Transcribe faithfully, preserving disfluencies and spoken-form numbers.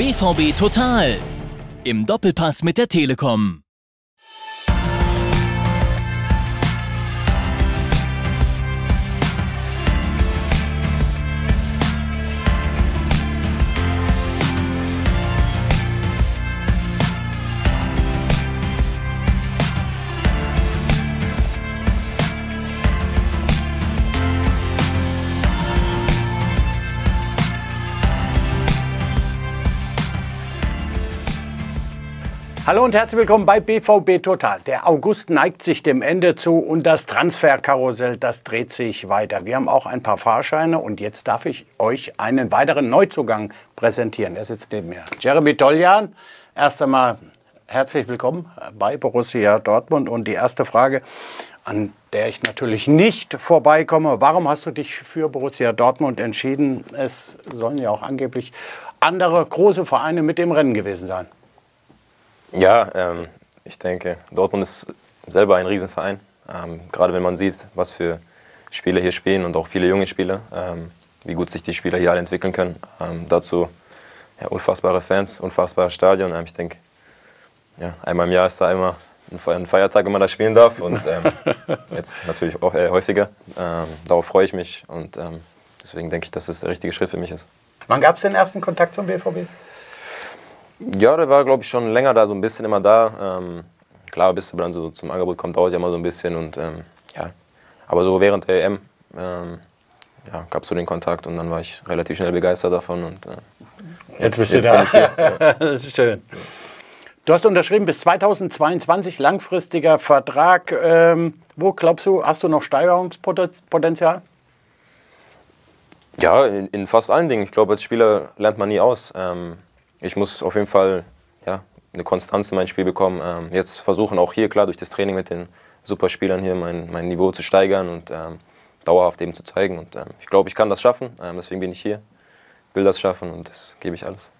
B V B Total im Doppelpass mit der Telekom. Hallo und herzlich willkommen bei B V B Total. Der August neigt sich dem Ende zu und das Transferkarussell, das dreht sich weiter. Wir haben auch ein paar Fahrscheine und jetzt darf ich euch einen weiteren Neuzugang präsentieren. Er sitzt neben mir. Jeremy Toljan, erst einmal herzlich willkommen bei Borussia Dortmund. Und die erste Frage, an der ich natürlich nicht vorbeikomme: Warum hast du dich für Borussia Dortmund entschieden? Es sollen ja auch angeblich andere große Vereine mit im Rennen gewesen sein. Ja, ähm, ich denke, Dortmund ist selber ein Riesenverein. Ähm, gerade wenn man sieht, was für Spieler hier spielen und auch viele junge Spieler, ähm, wie gut sich die Spieler hier alle entwickeln können. Ähm, dazu ja, unfassbare Fans, unfassbares Stadion. Ähm, ich denke, ja, einmal im Jahr ist da immer ein Feiertag, wenn man da spielen darf. Und ähm, jetzt natürlich auch eher häufiger. Ähm, darauf freue ich mich und ähm, deswegen denke ich, dass das der richtige Schritt für mich ist. Wann gab es den ersten Kontakt zum B V B? Ja, der war, glaube ich, schon länger da, so ein bisschen immer da. Ähm, klar, bis du dann so zum Angebot kommt, dauert ja immer so ein bisschen. Und, ähm, ja. Aber so während der E M ähm, ja, gab es so den Kontakt und dann war ich relativ schnell begeistert davon. Und, äh, jetzt, jetzt bist jetzt du da. Ich hier. Ja. Das ist schön. Du hast unterschrieben bis zweitausendzweiundzwanzig, langfristiger Vertrag. Ähm, wo glaubst du, hast du noch Steigerungspotenzial? Ja, in, in fast allen Dingen. Ich glaube, als Spieler lernt man nie aus. Ähm, Ich muss auf jeden Fall ja, eine Konstanz in mein Spiel bekommen. Ähm, jetzt versuchen auch hier, klar, durch das Training mit den Superspielern hier mein, mein Niveau zu steigern und ähm, dauerhaft eben zu zeigen. Und ähm, ich glaube, ich kann das schaffen. Ähm, deswegen bin ich hier, will das schaffen und das gebe ich alles.